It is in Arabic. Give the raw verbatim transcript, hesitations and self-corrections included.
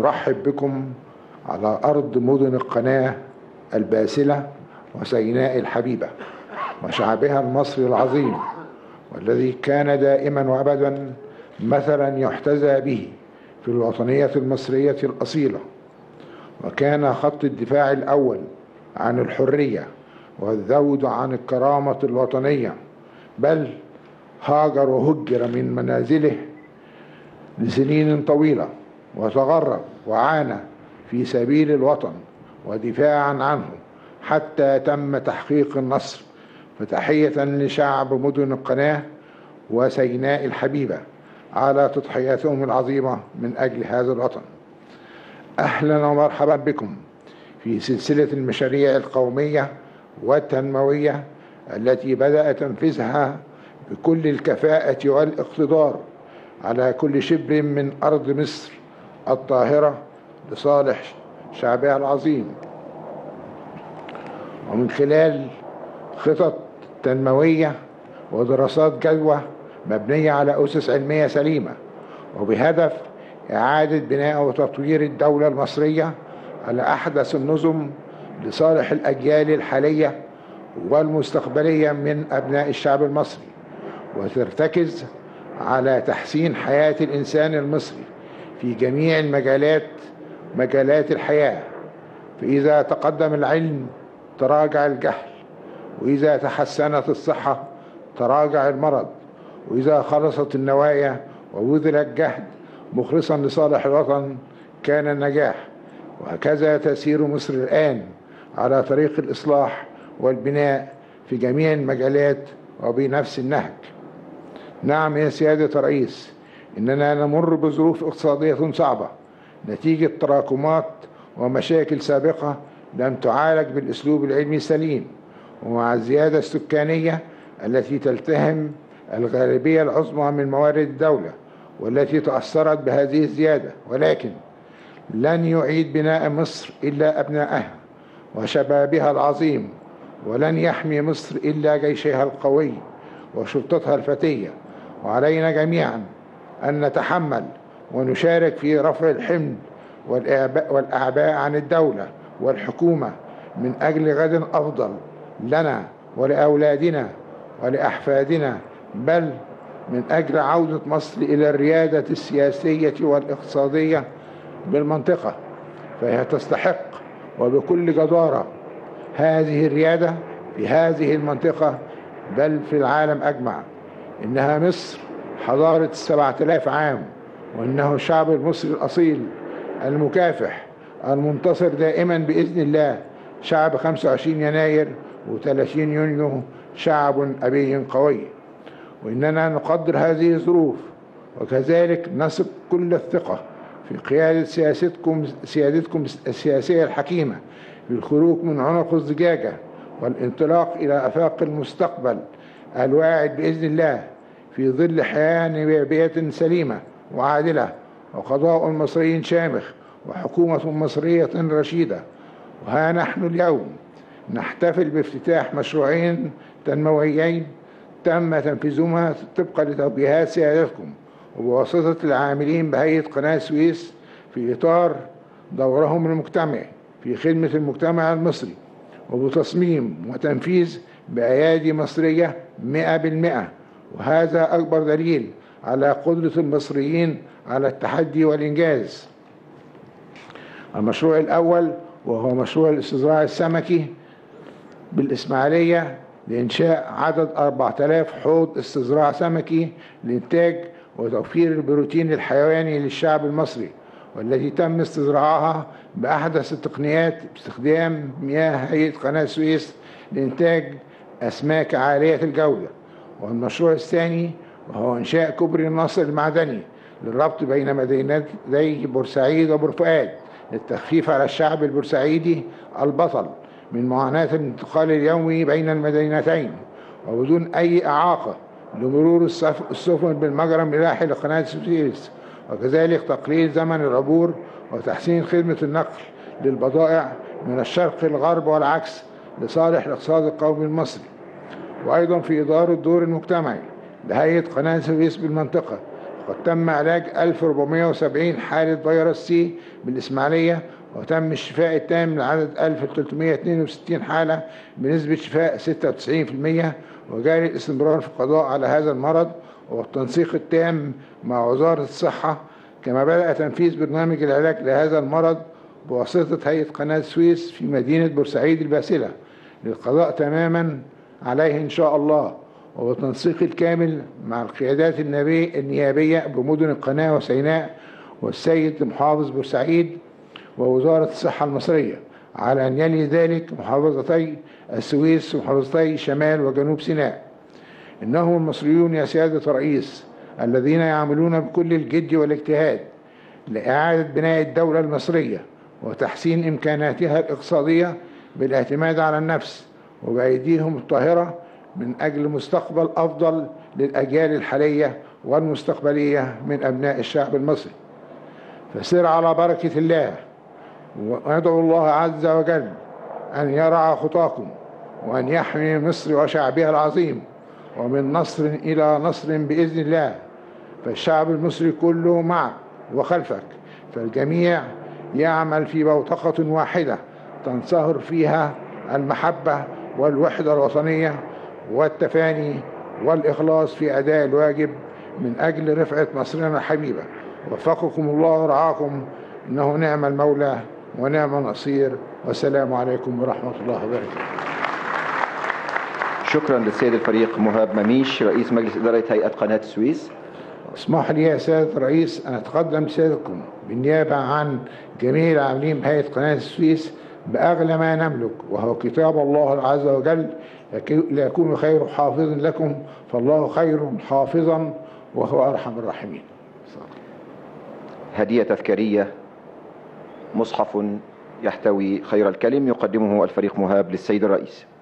نرحب بكم على أرض مدن القناة الباسلة وسيناء الحبيبة وشعبها المصري العظيم، والذي كان دائما وأبدا مثلا يحتذى به في الوطنية المصرية الأصيلة، وكان خط الدفاع الأول عن الحرية والذود عن الكرامة الوطنية، بل هاجر وهجر من منازله لسنين طويلة وتغرب وعانى في سبيل الوطن ودفاعا عنه حتى تم تحقيق النصر. فتحية لشعب مدن القناة وسيناء الحبيبة على تضحياتهم العظيمة من أجل هذا الوطن. أهلا ومرحبا بكم في سلسلة المشاريع القومية والتنموية التي بدأ تنفيذها بكل الكفاءة والاقتدار على كل شبر من أرض مصر الطاهرة لصالح شعبها العظيم، ومن خلال خطط تنموية ودراسات جدوى مبنية على أسس علمية سليمة، وبهدف إعادة بناء وتطوير الدولة المصرية على أحدث النظم لصالح الأجيال الحالية والمستقبلية من أبناء الشعب المصري، وترتكز على تحسين حياة الإنسان المصري في جميع المجالات مجالات الحياة. فإذا تقدم العلم تراجع الجهل، وإذا تحسنت الصحة تراجع المرض، وإذا خلصت النوايا وبذل الجهد مخلصا لصالح الوطن كان النجاح. وهكذا تسير مصر الآن على طريق الإصلاح والبناء في جميع المجالات وبنفس النهج. نعم يا سيادة الرئيس، إننا نمر بظروف اقتصادية صعبة نتيجة تراكمات ومشاكل سابقة لم تعالج بالأسلوب العلمي السليم، ومع الزيادة السكانية التي تلتهم الغالبية العظمى من موارد الدولة والتي تأثرت بهذه الزيادة. ولكن لن يعيد بناء مصر إلا أبنائها وشبابها العظيم، ولن يحمي مصر إلا جيشها القوي وشرطتها الفتية، وعلينا جميعا أن نتحمل ونشارك في رفع الحمل والأعباء عن الدولة والحكومة من أجل غد أفضل لنا ولأولادنا ولأحفادنا، بل من أجل عودة مصر إلى الريادة السياسية والاقتصادية بالمنطقة. فهي تستحق وبكل جدارة هذه الريادة في هذه المنطقة بل في العالم أجمع. إنها مصر حضارة السبعة آلاف عام، وإنه الشعب المصري الأصيل المكافح المنتصر دائما بإذن الله، شعب خمسة وعشرين يناير وثلاثين يونيو، شعب أبي قوي. وإننا نقدر هذه الظروف، وكذلك نثق كل الثقة في قيادة سياستكم سيادتكم السياسية الحكيمة بالخروج من عنق الزجاجة والانطلاق إلى آفاق المستقبل الواعد بإذن الله، في ظل حياة نيابية سليمة وعادلة، وقضاء مصري شامخ، وحكومة مصرية رشيدة. وها نحن اليوم نحتفل بافتتاح مشروعين تنمويين تم تنفيذهما طبقا لتوجيهات سيادتكم وبواسطة العاملين بهيئة قناة السويس، في إطار دورهم المجتمعي في خدمة المجتمع المصري، وبتصميم وتنفيذ بأيادي مصرية مئة بالمئة. وهذا أكبر دليل على قدرة المصريين على التحدي والإنجاز. المشروع الأول وهو مشروع الاستزراع السمكي بالإسماعيلية لإنشاء عدد أربعة آلاف حوض استزراع سمكي لإنتاج وتوفير البروتين الحيواني للشعب المصري، والتي تم استزراعها بأحدث التقنيات باستخدام مياه هيئة قناة السويس لإنتاج أسماك عالية الجودة. والمشروع الثاني وهو إنشاء كوبري الناصر المعدني للربط بين مدينتي بورسعيد وبورفؤاد، للتخفيف على الشعب البورسعيدي البطل من معاناة الانتقال اليومي بين المدينتين، وبدون أي إعاقة لمرور السفن بالمجرى الملاحي لقناة السويس، وكذلك تقليل زمن العبور وتحسين خدمة النقل للبضائع من الشرق للغرب والعكس لصالح الاقتصاد القومي المصري. وأيضا في إدارة الدور المجتمعي لهيئة قناة السويس بالمنطقة وقد تم علاج ألف وأربعمائة وسبعين حالة فيروس سي بالإسماعيلية، وتم الشفاء التام من عدد ألف وثلاثمائة واثنين وستين حالة بنسبة شفاء ستة وتسعين بالمئة، وجاري الاستمرار في القضاء على هذا المرض والتنسيق التام مع وزارة الصحة، كما بدأ تنفيذ برنامج العلاج لهذا المرض بواسطة هيئة قناة السويس في مدينة بورسعيد الباسلة للقضاء تماما عليه إن شاء الله، وبالتنسيق الكامل مع القيادات النيابية بمدن القناة وسيناء والسيد محافظ بورسعيد ووزارة الصحة المصرية، على أن يلي ذلك محافظتي السويس ومحافظتي شمال وجنوب سيناء. إنهم المصريون يا سيادة الرئيس الذين يعملون بكل الجد والاجتهاد لإعادة بناء الدولة المصرية وتحسين إمكاناتها الاقتصادية بالاعتماد على النفس وبأيديهم الطاهرة من أجل مستقبل أفضل للأجيال الحالية والمستقبلية من أبناء الشعب المصري. فسر على بركة الله، وندعو الله عز وجل أن يرعى خطاكم وأن يحمي مصر وشعبها العظيم، ومن نصر إلى نصر بإذن الله، فالشعب المصري كله معك وخلفك، فالجميع يعمل في بوتقة واحدة تنصهر فيها المحبة والوحدة الوطنية والتفاني والإخلاص في أداء الواجب من أجل رفعة مصرنا الحبيبة. وفقكم الله ورعاكم، إنه نعم المولى ونعم النصير، والسلام عليكم ورحمة الله وبركاته. شكرا للسيد الفريق مهاب ماميش رئيس مجلس إدارة هيئة قناة السويس. اسمح لي يا سيادة الرئيس أن أتقدم لسيادتكم بالنيابة عن جميع العاملين بهيئة قناة السويس بأغلى ما نملك، وهو كتاب الله عز وجل: ليكون خير حافظا لكم فالله خير حافظا وهو أرحم الراحمين. هدية تذكارية، مصحف يحتوي خير الكلم، يقدمه الفريق مهاب للسيد الرئيس.